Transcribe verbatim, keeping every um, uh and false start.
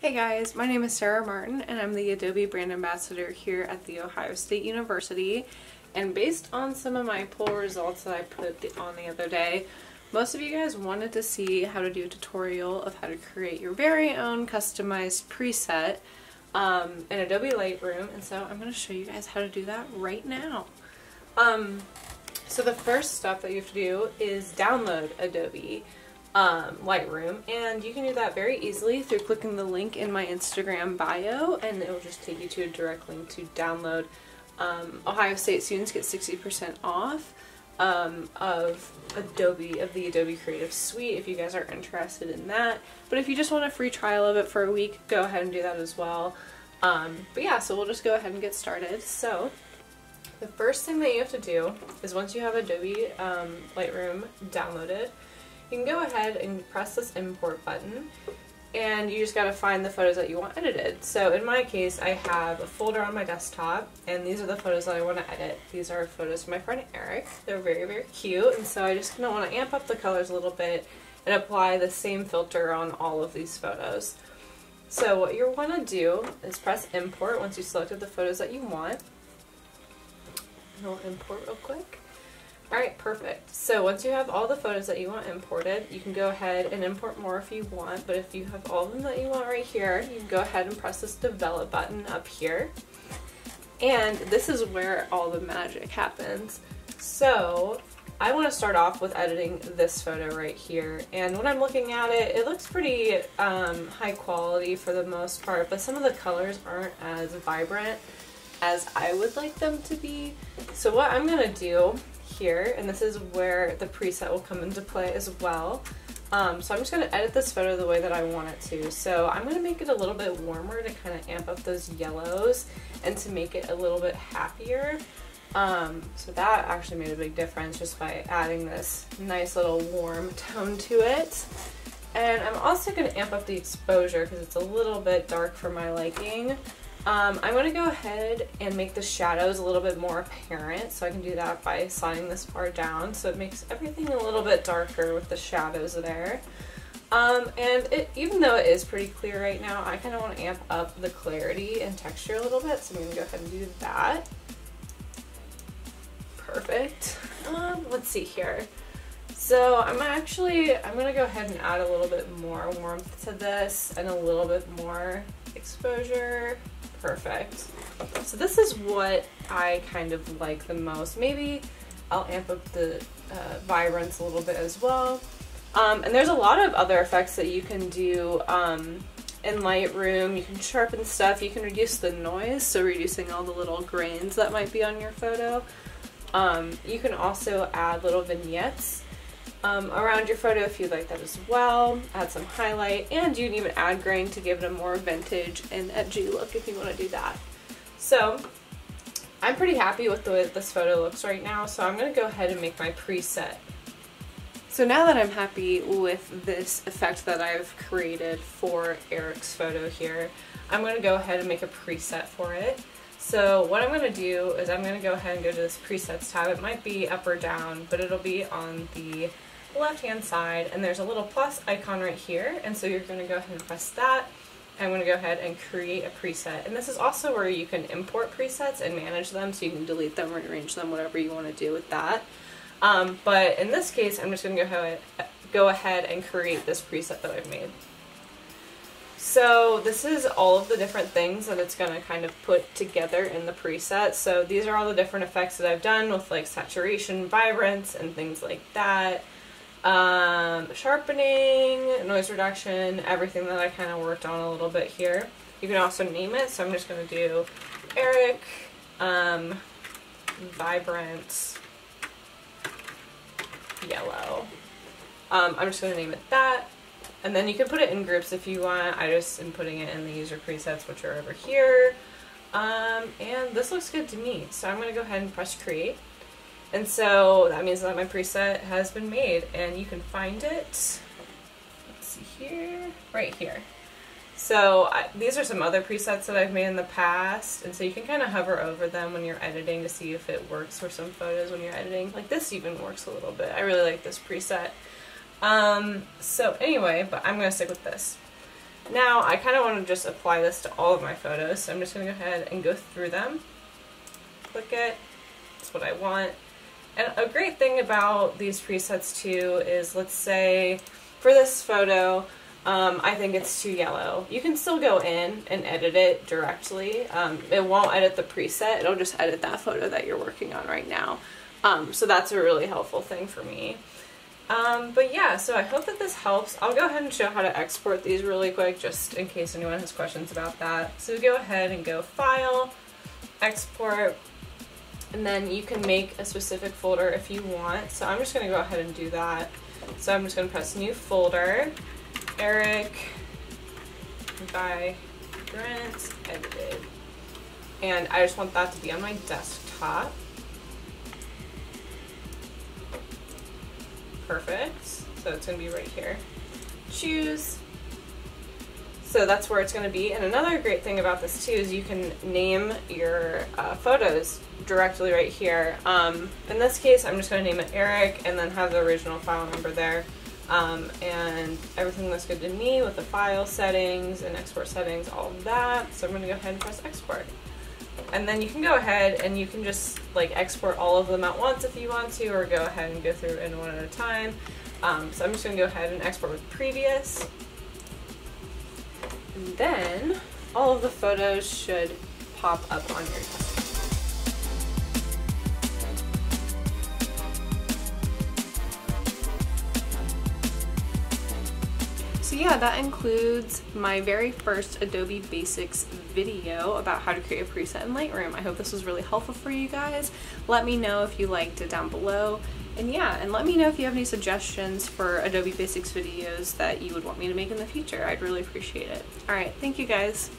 Hey guys, my name is Sarah Martin and I'm the Adobe Brand Ambassador here at the Ohio State University, and based on some of my poll results that I put on the other day, most of you guys wanted to see how to do a tutorial of how to create your very own customized preset um, in Adobe Lightroom, and so I'm going to show you guys how to do that right now. Um, so the first step that you have to do is download Adobe Um, Lightroom, and you can do that very easily through clicking the link in my Instagram bio, and it will just take you to a direct link to download. Um, Ohio State students get sixty percent off um, of Adobe, of the Adobe Creative Suite, if you guys are interested in that. But if you just want a free trial of it for a week, go ahead and do that as well. Um, but yeah, so we'll just go ahead and get started. So the first thing that you have to do is, once you have Adobe um, Lightroom downloaded, you can go ahead and press this import button, and you just gotta find the photos that you want edited. So in my case, I have a folder on my desktop, and these are the photos that I want to edit. These are photos from my friend Eric. They're very, very cute, and so I just kinda wanna amp up the colors a little bit and apply the same filter on all of these photos. So what you'll wanna do is press import once you've selected the photos that you want. And I'll import real quick. Alright, perfect. So once you have all the photos that you want imported, you can go ahead and import more if you want, but if you have all of them that you want right here, you can go ahead and press this develop button up here. And this is where all the magic happens. So I want to start off with editing this photo right here, and when I'm looking at it, it looks pretty um, high quality for the most part, but some of the colors aren't as vibrant as I would like them to be. So what I'm going to do here, and this is where the preset will come into play as well. Um, so I'm just going to edit this photo the way that I want it to. So I'm going to make it a little bit warmer to kind of amp up those yellows and to make it a little bit happier. Um, so that actually made a big difference just by adding this nice little warm tone to it. And I'm also going to amp up the exposure because it's a little bit dark for my liking. Um, I'm going to go ahead and make the shadows a little bit more apparent, so I can do that by sliding this bar down, so it makes everything a little bit darker with the shadows there. Um, and it, even though it is pretty clear right now, I kind of want to amp up the clarity and texture a little bit, so I'm going to go ahead and do that. Perfect. Um, let's see here. So I'm actually, I'm going to go ahead and add a little bit more warmth to this and a little bit more exposure. Perfect. So this is what I kind of like the most. Maybe I'll amp up the uh, vibrance a little bit as well. Um, and there's a lot of other effects that you can do um, in Lightroom. You can sharpen stuff, you can reduce the noise, so reducing all the little grains that might be on your photo. Um, you can also add little vignettes Um, around your photo if you'd like that as well, add some highlight, and you can even add grain to give it a more vintage and edgy look if you want to do that. So I'm pretty happy with the way that this photo looks right now, so I'm going to go ahead and make my preset. So now that I'm happy with this effect that I've created for Eric's photo here, I'm going to go ahead and make a preset for it. So what I'm going to do is I'm going to go ahead and go to this presets tab. It might be up or down, but it'll be on the left hand side, and there's a little plus icon right here, and so you're going to go ahead and press that. I'm going to go ahead and create a preset, and this is also where you can import presets and manage them, so you can delete them, rearrange them, whatever you want to do with that. Um, but in this case, I'm just going to go ahead, go ahead and create this preset that I've made. So this is all of the different things that it's going to kind of put together in the preset. So these are all the different effects that I've done with, like, saturation, vibrance, and things like that. Um, sharpening, noise reduction, everything that I kind of worked on a little bit here. You can also name it, so I'm just going to do Eric, um, vibrant, yellow. Um, I'm just going to name it that. And then you can put it in groups if you want. I just am putting it in the user presets, which are over here. Um, and this looks good to me. So I'm going to go ahead and press create. And so that means that my preset has been made, and you can find it, let's see here, right here. So I, these are some other presets that I've made in the past, and so you can kind of hover over them when you're editing to see if it works for some photos when you're editing. Like this even works a little bit. I really like this preset. Um, so anyway, but I'm going to stick with this. Now I kind of want to just apply this to all of my photos, so I'm just going to go ahead and go through them. Click it, that's what I want. And a great thing about these presets too is, let's say for this photo, um, I think it's too yellow. You can still go in and edit it directly. Um, it won't edit the preset, it'll just edit that photo that you're working on right now. Um, so that's a really helpful thing for me. Um, but yeah, so I hope that this helps. I'll go ahead and show how to export these really quick, just in case anyone has questions about that. So go ahead and go File, Export, and then you can make a specific folder if you want. So I'm just going to go ahead and do that. So I'm just going to press New Folder, Eric by Grant Edited. And I just want that to be on my desktop. Perfect. So it's going to be right here. Choose. So that's where it's going to be. And another great thing about this too is you can name your uh, photos directly right here. Um, in this case, I'm just going to name it Eric and then have the original file number there. Um, and everything looks good to me with the file settings and export settings, all of that. So I'm going to go ahead and press export. And then you can go ahead and you can just like export all of them at once if you want to, or go ahead and go through it one at a time. Um, so I'm just going to go ahead and export with previous. And then all of the photos should pop up on your desktop. So yeah, that includes my very first Adobe Basics video about how to create a preset in Lightroom. I hope this was really helpful for you guys. Let me know if you liked it down below. And yeah, and let me know if you have any suggestions for Adobe Basics videos that you would want me to make in the future. I'd really appreciate it. All right, thank you guys.